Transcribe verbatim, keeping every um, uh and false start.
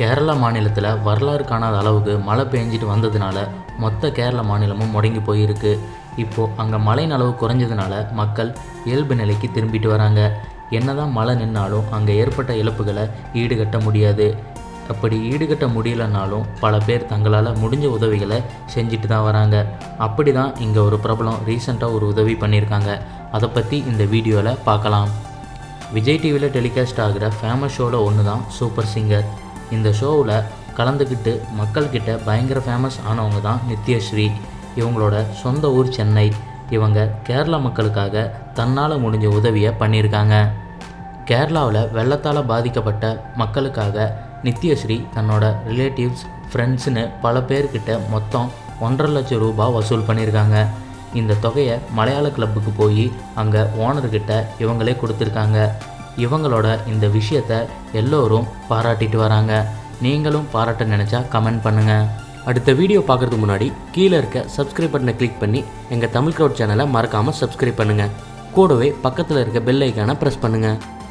கேரளா மாநிலத்தில் வரலாறு காணாத அளவுக்கு மழை பெஞ்சிட்டு வந்ததுனால மொத்த கேரள மாநிலமும் முடங்கி போயிருக்கு. இப்போது அங்கே மழையின் அளவு குறைஞ்சதுனால மக்கள் இயல்பு நிலைக்கு திரும்பிட்டு வராங்க. என்னதான் மழை நின்னாலும் அங்கே ஏற்பட்ட இழப்புகளை ஈடுகட்ட முடியாது. அப்படி ஈடுகட்ட முடியலைனாலும் பல பேர் தங்களால் முடிஞ்ச உதவிகளை செஞ்சுட்டு தான் வராங்க. அப்படி தான் இங்கே ஒரு பிரபலம் ரீசெண்டாக ஒரு உதவி பண்ணியிருக்காங்க. அதை பற்றி இந்த வீடியோவில் பார்க்கலாம். விஜய் டிவியில் டெலிகாஸ்ட் ஆகிற ஃபேமஸ் ஷோவில் ஒன்று தான் சூப்பர் சிங்கர். இந்த ஷோவில் கலந்துக்கிட்டு மக்கள்கிட்ட பயங்கர ஃபேமஸ் ஆனவங்க தான் நித்யஸ்ரீ. இவங்களோட சொந்த ஊர் சென்னை. இவங்க கேரளா மக்களுக்காக தன்னால் முடிஞ்ச உதவியை பண்ணியிருக்காங்க. கேரளாவில் வெள்ளத்தால் பாதிக்கப்பட்ட மக்களுக்காக நித்யஸ்ரீ தன்னோட ரிலேட்டிவ்ஸ் ஃப்ரெண்ட்ஸுன்னு பல பேர்கிட்ட மொத்தம் ஒன்றரை லட்சம் ரூபாய் வசூல் பண்ணியிருக்காங்க. இந்த தொகையை மலையாள கிளப்புக்கு போய் அங்கே ஓனர்கிட்ட இவங்களே கொடுத்துருக்காங்க. இவங்களோட இந்த விஷயத்தை எல்லோரும் பாராட்டிட்டு வராங்க. நீங்களும் பாராட்ட நினச்சா கமெண்ட் பண்ணுங்கள். அடுத்த வீடியோ பார்க்குறதுக்கு முன்னாடி கீழே இருக்க சப்ஸ்கிரைப் பட்டனை கிளிக் பண்ணி எங்கள் தமிழ் க்ரௌட் சேனலை மறக்காமல் சப்ஸ்கிரைப் பண்ணுங்கள். கூடவே பக்கத்தில் இருக்க பெல் ஐக்கானை ப்ரெஸ் பண்ணுங்கள்.